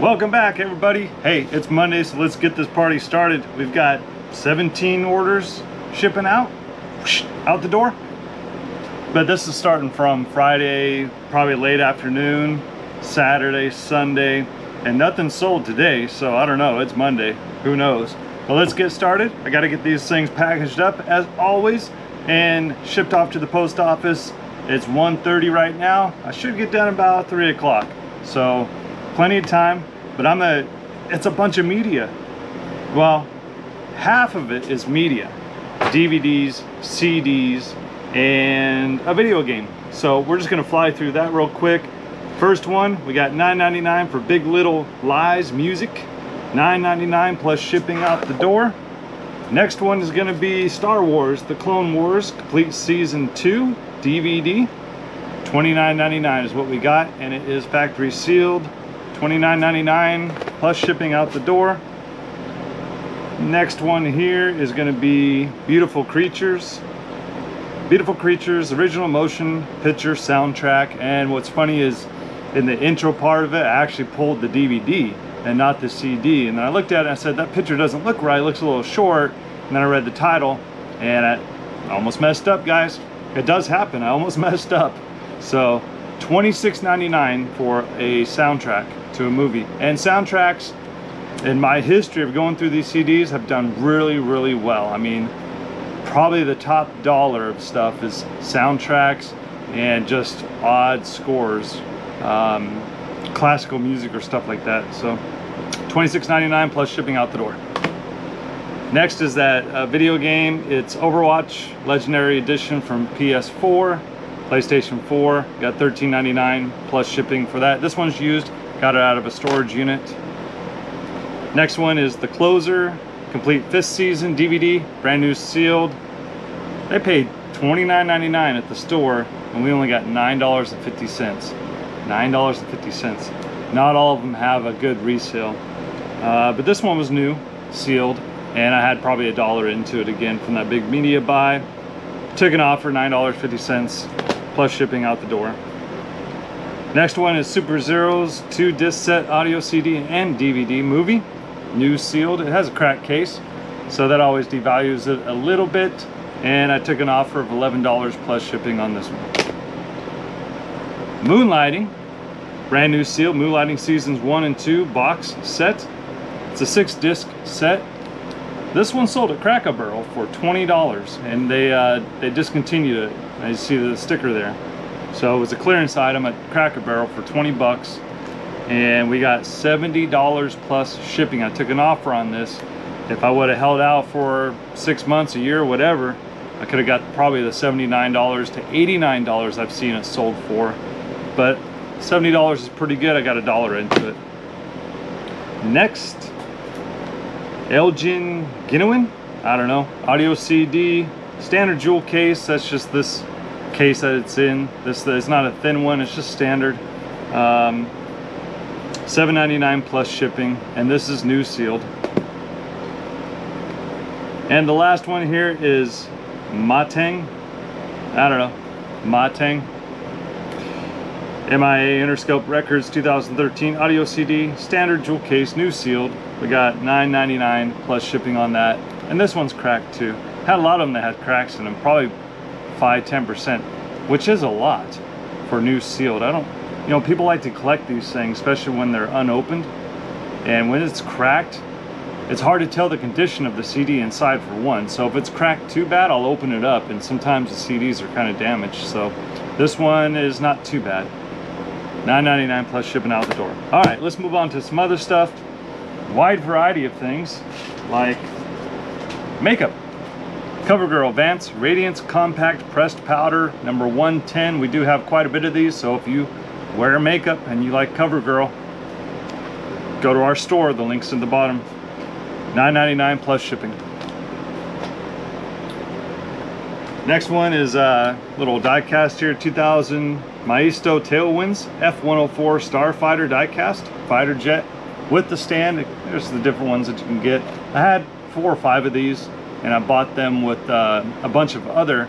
Welcome back, everybody. Hey, it's Monday, so let's get this party started. We've got 17 orders shipping out, out the door. But this is starting from Friday, probably late afternoon, Saturday, Sunday, and nothing sold today, so I don't know, it's Monday, who knows. But let's get started. I gotta get these things packaged up, as always, and shipped off to the post office. It's 1:30 right now. I should get done about 3 o'clock, so plenty of time. But it's a bunch of media. Well, half of it is media. DVDs, CDs, and a video game. So we're just gonna fly through that real quick. First one, we got $9.99 for Big Little Lies music. $9.99 plus shipping out the door. Next one is gonna be Star Wars, The Clone Wars, Complete Season 2 DVD. $29.99 is what we got, and it is factory sealed. $29.99 plus shipping out the door. Next one here is going to be Beautiful Creatures. Beautiful Creatures original motion picture soundtrack, and what's funny is in the intro part of it, I actually pulled the DVD and not the CD, and then I looked at it and I said that picture doesn't look right, it looks a little short, and then I read the title and I almost messed up, guys. It does happen, I almost messed up. So $26.99 for a soundtrack to a movie. And soundtracks, in my history of going through these CDs, have done really, really well. I mean, probably the top dollar of stuff is soundtracks and just odd scores, classical music or stuff like that. So $26.99 plus shipping out the door. Next is that video game. It's Overwatch Legendary Edition from PS4, PlayStation 4. Got $13.99 plus shipping for that. This one's used. Got it out of a storage unit. Next one is The Closer, Complete 5th Season DVD, brand new sealed. They paid $29.99 at the store, and we only got $9.50. $9.50. Not all of them have a good resale, but this one was new, sealed. And I had probably a dollar into it again from that big media buy. Took an offer, $9.50 plus shipping out the door. Next one is Super Zero's 2-disc set audio CD and DVD movie. New sealed. It has a crack case, so that always devalues it a little bit. And I took an offer of $11 plus shipping on this one. Moonlighting. Brand new sealed. Moonlighting Seasons 1 and 2 box set. It's a 6-disc set. This one sold at Cracker Barrel for $20, and they discontinued it. I see the sticker there. So it was a clearance item at Cracker Barrel for 20 bucks, and we got $70 plus shipping. I took an offer on this. If I would have held out for 6 months, a year, whatever, I could have got probably the $79 to $89 I've seen it sold for. But $70 is pretty good. I got a dollar into it. Next, Elgin Ginuin, I don't know, audio CD, standard jewel case. That's just this case that it's in. It's not a thin one, it's just standard. $7.99 plus shipping, and this is new sealed. And the last one here is Mateng. I don't know, Mateng. MIA Interscope Records 2013 audio CD, standard jewel case, new sealed. We got $9.99 plus shipping on that. And this one's cracked too. Had a lot of them that had cracks in them, probably 5–10%, which is a lot for new sealed. I don't, you know, people like to collect these things, especially when they're unopened. And when it's cracked, it's hard to tell the condition of the CD inside for one. So if it's cracked too bad, I'll open it up, and sometimes the CDs are kind of damaged. So this one is not too bad. $9.99 plus shipping out the door. All right, let's move on to some other stuff. Wide variety of things like makeup. CoverGirl Vance Radiance Compact Pressed Powder number 110. We do have quite a bit of these, so if you wear makeup and you like CoverGirl, go to our store. The link's at the bottom. $9.99 plus shipping. Next one is a little diecast here, 2000 Maisto Tailwinds F-104 Starfighter diecast fighter jet with the stand. There's the different ones that you can get. I had 4 or 5 of these, and I bought them with a bunch of other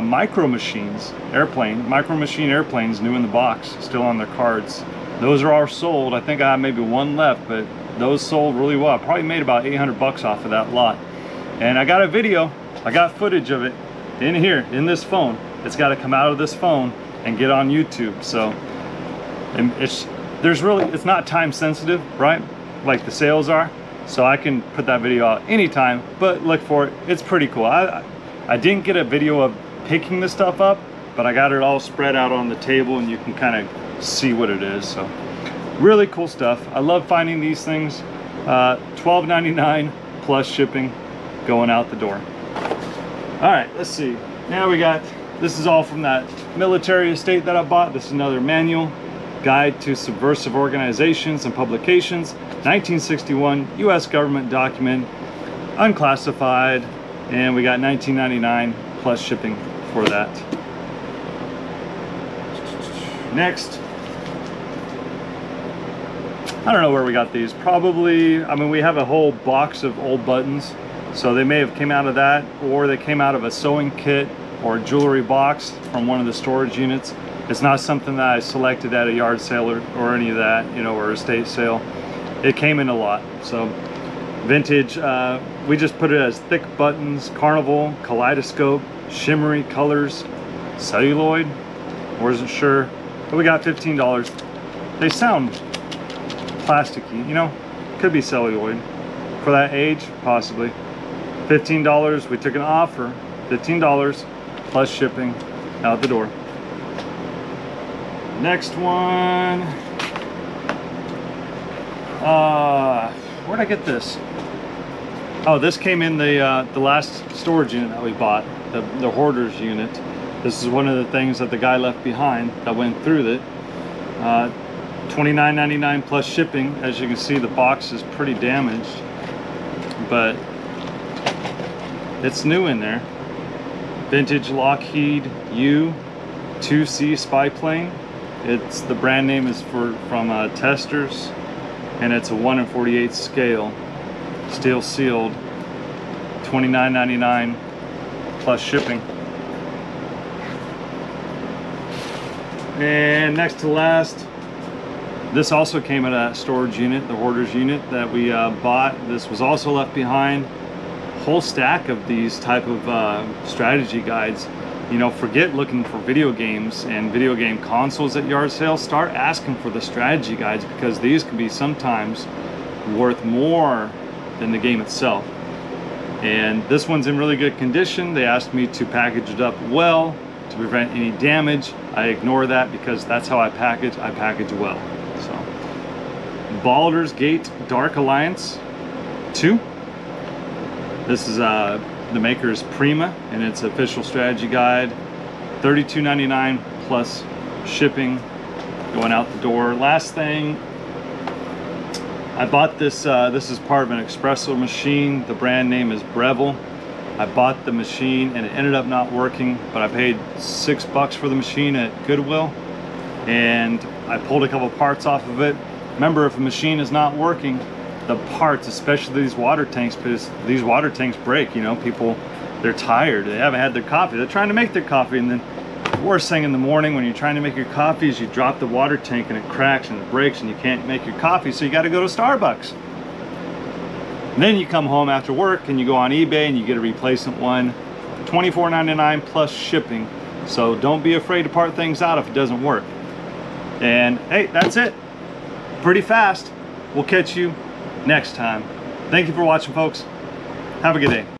Micro Machines Micro Machine airplanes new in the box, still on their cards. Those are all sold. I think I have maybe one left, but those sold really well. I probably made about 800 bucks off of that lot. And I got a video, I got footage of it in here, in this phone. It's got to come out of this phone and get on YouTube. So, and it's not time sensitive, right? Like the sales are. So I can put that video out anytime, but look for it. It's pretty cool. I didn't get a video of picking this stuff up, but I got it all spread out on the table and you can kind of see what it is. So really cool stuff. I love finding these things. $12.99 plus shipping going out the door. All right, let's see. Now we got, this is all from that military estate that I bought. This is another manual. Guide to Subversive Organizations and Publications, 1961 U.S. government document, unclassified, and we got $19.99 plus shipping for that. Next, I don't know where we got these. Probably, I mean, we have a whole box of old buttons, so they may have came out of that, or they came out of a sewing kit or a jewelry box from one of the storage units. It's not something that I selected at a yard sale or any of that, you know, or estate sale. It came in a lot. So vintage, we just put it as thick buttons, carnival, kaleidoscope, shimmery colors, celluloid, wasn't sure, but we got $15. They sound plasticky, you know, could be celluloid. For that age, possibly. $15, we took an offer, $15 plus shipping out the door. Next one, where'd I get this? Oh, this came in the last storage unit that we bought, the hoarder's unit. This is one of the things that the guy left behind that went through it. $29.99 plus shipping. As you can see, the box is pretty damaged, but it's new in there. Vintage Lockheed U-2C spy plane. It's, the brand name is from Testers, and it's a 1/48 scale, still sealed, $29.99 plus shipping. And next to last, this also came in a storage unit, the hoarder's unit that we bought. This was also left behind. Whole stack of these type of strategy guides. You know, forget looking for video games and video game consoles at yard sales. Start asking for the strategy guides, because these can be sometimes worth more than the game itself. And this one's in really good condition. They asked me to package it up well to prevent any damage. I ignore that because that's how I package well. So, Baldur's Gate Dark Alliance 2. This is the maker is Prima, and it's official strategy guide. $32.99 plus shipping going out the door. Last thing, I bought this, this is part of an espresso machine. The brand name is Breville. I bought the machine and it ended up not working, but I paid $6 for the machine at Goodwill, and I pulled a couple parts off of it. Remember, if a machine is not working, the parts, especially these water tanks, because these water tanks break, you know, people, they're tired, they haven't had their coffee, they're trying to make their coffee, and then worst thing in the morning when you're trying to make your coffee is you drop the water tank and it cracks and it breaks and you can't make your coffee, so you got to go to Starbucks. And then you come home after work and you go on eBay and you get a replacement one, $24.99 plus shipping. So don't be afraid to part things out if it doesn't work. And hey, that's it. Pretty fast. We'll catch you next time. Thank you for watching, folks. Have a good day.